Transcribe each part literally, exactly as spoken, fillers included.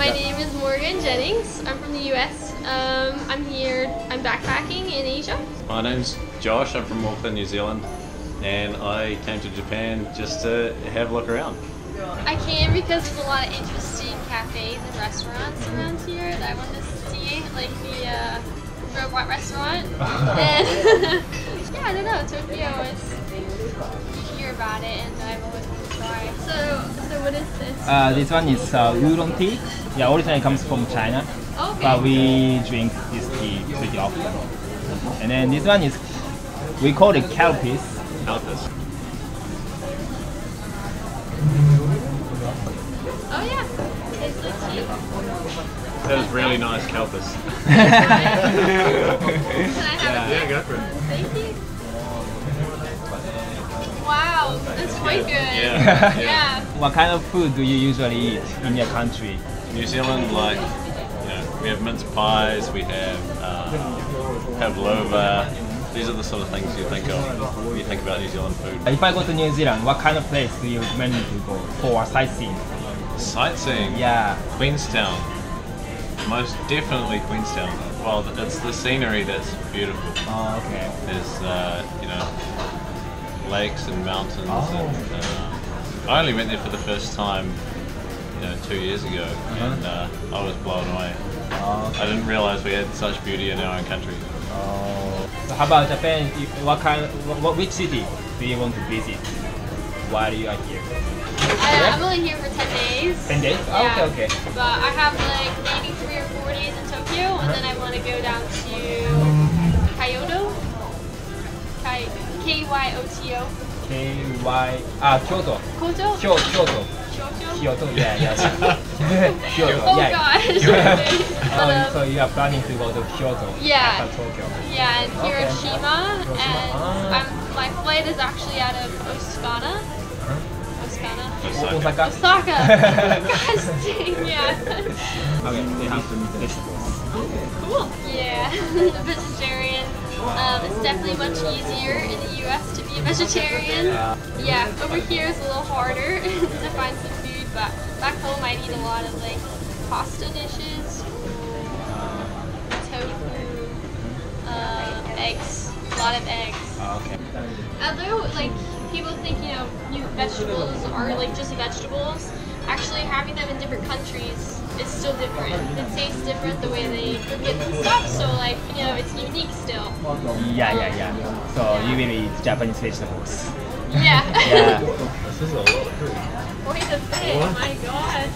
My yeah. name is Morgan Jennings. I'm from the U S. Um, I'm here, I'm backpacking in Asia. My name's Josh, I'm from Auckland, New Zealand, and I came to Japan just to have a look around. I came because there's a lot of interesting cafes and restaurants around here that I wanted to see, like the uh, robot restaurant. And yeah, I don't know, Tokyo is, you hear about it and I've always wanted to try. So, so what is this? Uh, this one is uh, oolong tea. Yeah, originally comes from China, okay. But we drink this tea pretty often. And then this one is, we call it Calpis. Calpis. Oh yeah, tastes like tea. That was really nice, Calpis. Can I have yeah, a yeah, go for it. Thank you. Wow, that's quite good. Yeah. Yeah. Yeah. What kind of food do you usually eat in your country? New Zealand, like, you know, we have mince pies, we have uh, pavlova. These are the sort of things you think of when you think about New Zealand food. If I go to New Zealand, what kind of place do you recommend me to go for sightseeing? Sightseeing? Yeah. Queenstown. Most definitely Queenstown. Well, it's the scenery that's beautiful. Oh, okay. There's, uh, you know, lakes and mountains. Oh. And, uh, I only went there for the first time, you know, two years ago, uh-huh. and uh, I was blown away. Oh, okay. I didn't realise we had such beauty in our own country. Oh. So how about Japan? What kind? What, which city do you want to visit? Why are you here? I, I'm only here for ten days. Ten days? Oh, yeah. Okay, okay. But I have like maybe three or four days in Tokyo, and then I want to go down to Kyoto. K Y O T O. K Y. Ah, Kyoto. Kyoto. Kyoto. Kyoto. Yeah, yeah. Kyoto, oh yeah. Gosh! But, um, so you are planning to go to Kyoto? Yeah. Tokyo. Yeah, and Hiroshima, okay. and ah. I'm, my flight is actually out of Osaka. Osaka. Osaka. Osaka. Gosh dang, yeah. Okay, they have to meet this. Cool. Yeah, vegetarian. Um, it's definitely much easier in the U S to be a vegetarian. Yeah, over here it's a little harder to find some food. But back home I eat a lot of like pasta dishes, tofu, uh, eggs, a lot of eggs. Oh, okay. Although like people think, you know, new vegetables are like just vegetables, actually having them in different countries is still different. It tastes different the way they cook it and stuff, so like, you know, it's unique still. Yeah, yeah, yeah. So you will eat Japanese vegetables. Yeah. Yeah. This is a lot of food. Wait a minute, oh my god.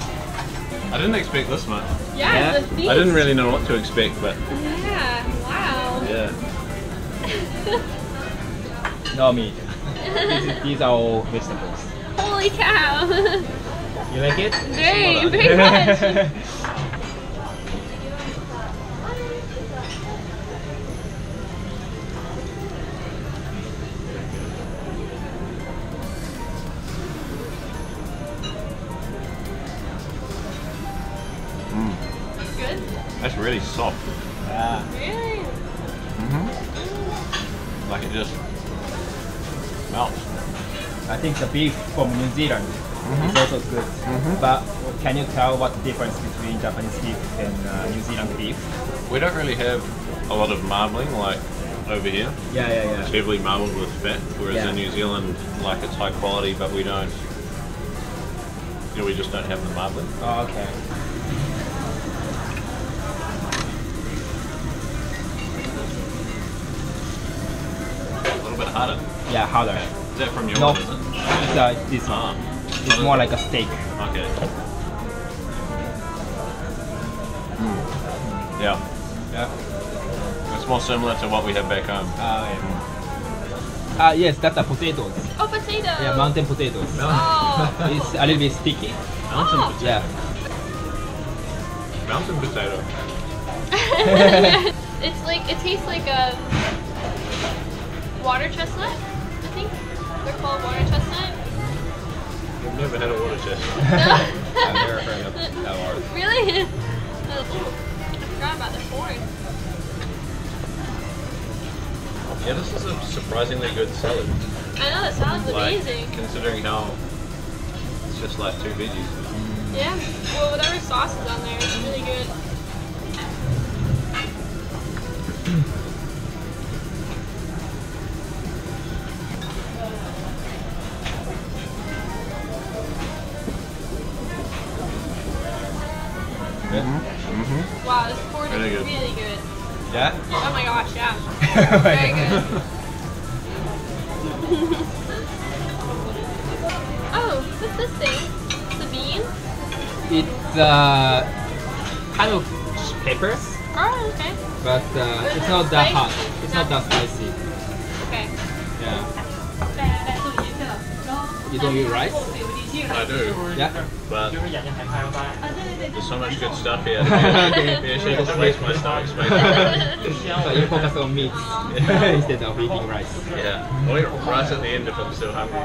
I didn't expect this much. Yeah, yeah. It's a feast. I didn't really know what to expect, but... Yeah, wow. Yeah. No meat. These, these are all vegetables. Holy cow. You like it? Very, very much. That's really soft. Yeah. Really? Mm-hmm. Like it just melts. I think the beef from New Zealand mm-hmm. is also good. Mm-hmm. But can you tell what the difference between Japanese beef and uh, New Zealand beef? We don't really have a lot of marbling like over here. Yeah, yeah, yeah. It's heavily marbled with fat, whereas yeah. in New Zealand, like it's high quality, but we don't. You know, we just don't have the marbling. Oh, okay. Harder. Yeah, harder. Okay. Is that from your nope. one, is it? It's, uh, this ah. one. It's more like a steak. Okay. Mm. Yeah. Yeah. It's more similar to what we have back home. Ah, uh, yeah. mm. uh, yes, that's the potatoes. Oh, potatoes! Yeah, mountain potatoes. Oh. It's a little bit sticky. Mountain oh. potato? Yeah. Mountain potato. It's like, it tastes like a... water chestnut, I think. They're called water chestnut. I've never had a water chestnut. No. I've never heard of that water. Really? Oh, I forgot about the corn. Yeah, this is a surprisingly good salad. I know, the salad's like, amazing. Considering how it's just like two veggies. Yeah, well, whatever sauce is on there, it's really good. Mm-hmm. Wow, this pork really is good. really good. Yeah? Oh my gosh, yeah. Very good. Oh, what's this thing? The bean? It's uh, kind of peppers. Oh, okay. But uh, it's not that hot. It's not that spicy. Okay. Yeah. You don't eat rice? I do. Yeah. But there's so much good stuff here. Yeah, she just waste my stomach space. So you focus on meat instead of eating rice. Yeah. I'll eat rice at the end if I'm still hungry.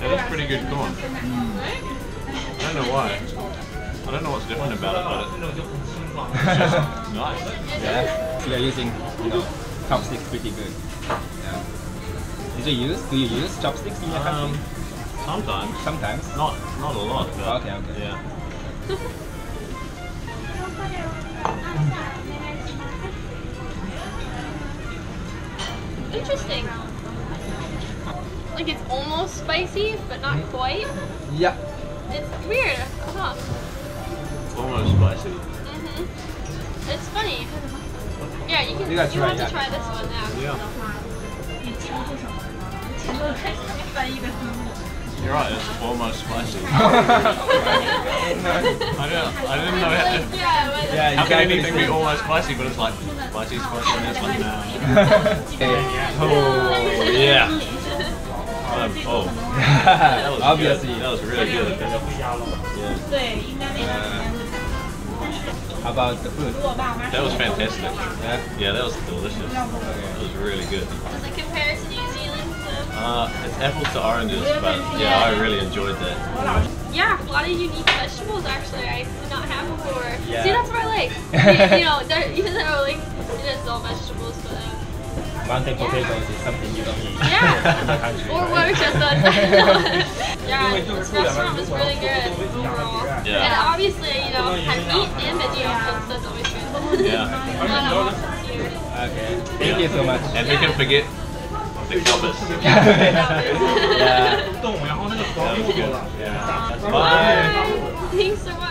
It is pretty good corn. I don't know why. I don't know what's different about it, but it's just nice. Yeah. You're using, you know, chopsticks pretty good. Yeah. Do you use? Do you use chopsticks in your family? Um, sometimes. Sometimes. Not, not a lot. But okay. Okay. Yeah. Interesting. Like it's almost spicy, but not quite. Yeah. It's weird, huh? Almost spicy. Mhm. It's funny. Yeah, you can. You, you have that. to try this one now. Yeah. You're right, it's almost spicy. I, don't, I didn't know how to, yeah, how can anything be almost spicy, but it's like spicy, spicy, and it's like nah. Oh, yeah. Um, oh, that was obviously good. That was really good. Yeah. Uh, how about the food? That was fantastic. Yeah, yeah, that was delicious. That was really good. Uh, it's apples to oranges, but yeah, I really enjoyed that. Yeah, a lot of unique vegetables actually I did not have before. Yeah. See, that's what I like. you, you know, even though like it is all vegetables, but um, mountain potatoes yeah. is something you don't eat. Yeah, in the country, or right? What just done. Yeah, this restaurant was really good overall. Yeah. And obviously, you know, have meat and veggie options. That's always good. Yeah. Okay. Thank yeah. you so much. And yeah. we can forget. The Calpis. Yeah. Yeah. That was good. Yeah. Bye. Bye. Thanks so much.